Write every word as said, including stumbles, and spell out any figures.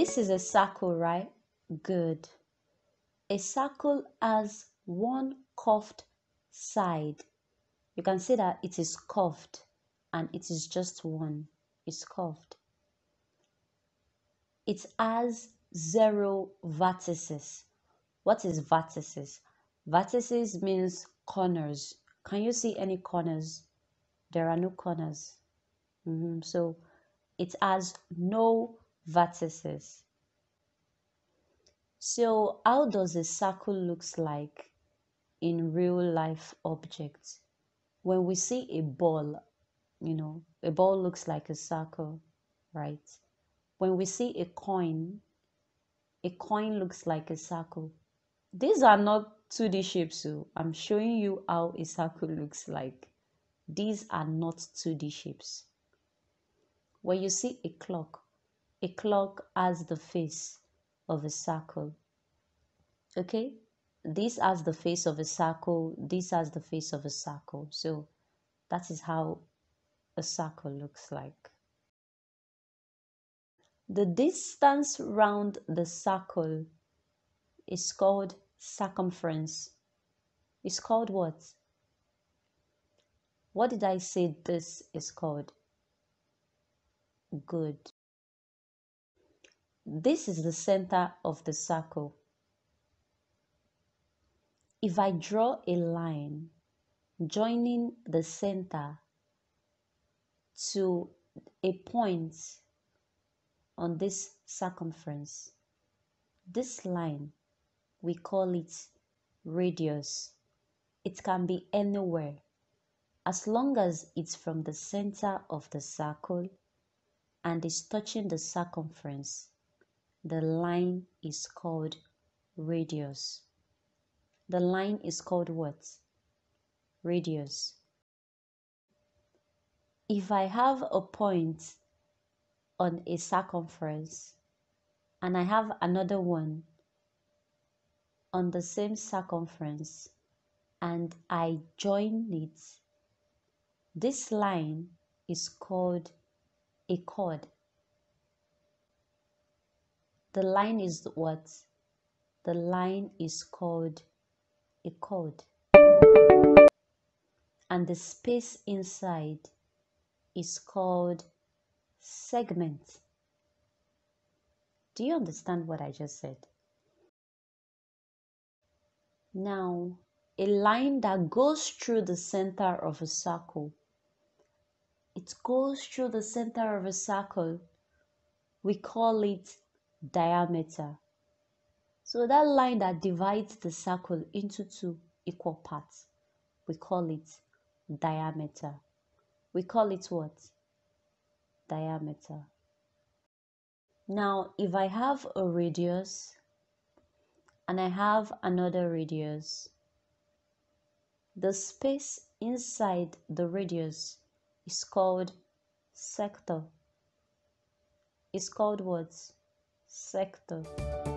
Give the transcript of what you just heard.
This is a circle, right? Good. A circle has one curved side. You can see that it is curved and it is just one. It's curved. It has zero vertices. What is vertices? Vertices means corners. Can you see any corners? There are no corners. Mm-hmm. So it has no vertices. So how does a circle looks like in real life objects? When we see a ball, you know, a ball looks like a circle, right? When we see a coin, a coin looks like a circle. These are not two D shapes, so I'm showing you how a circle looks like. These are not two D shapes. When you see a clock, a clock has the face of a circle. Okay? This has the face of a circle. This has the face of a circle. So that is how a circle looks like. The distance round the circle is called circumference. It's called what? What did I say this is called? Good. This is the center of the circle. If I draw a line joining the center to a point on this circumference, this line, we call it radius. It can be anywhere as long as it's from the center of the circle and is touching the circumference. The line is called radius. The line is called what? Radius. If I have a point on a circumference and I have another one on the same circumference and I join it, this line is called a chord. The line is what? The line is called a chord. And the space inside is called segment. Do you understand what I just said? Now, a line that goes through the center of a circle, it goes through the center of a circle, we call it diameter. So that line that divides the circle into two equal parts, we call it diameter. We call it what? Diameter. Now, if I have a radius and I have another radius, the space inside the radius is called sector. It's called what? Sector.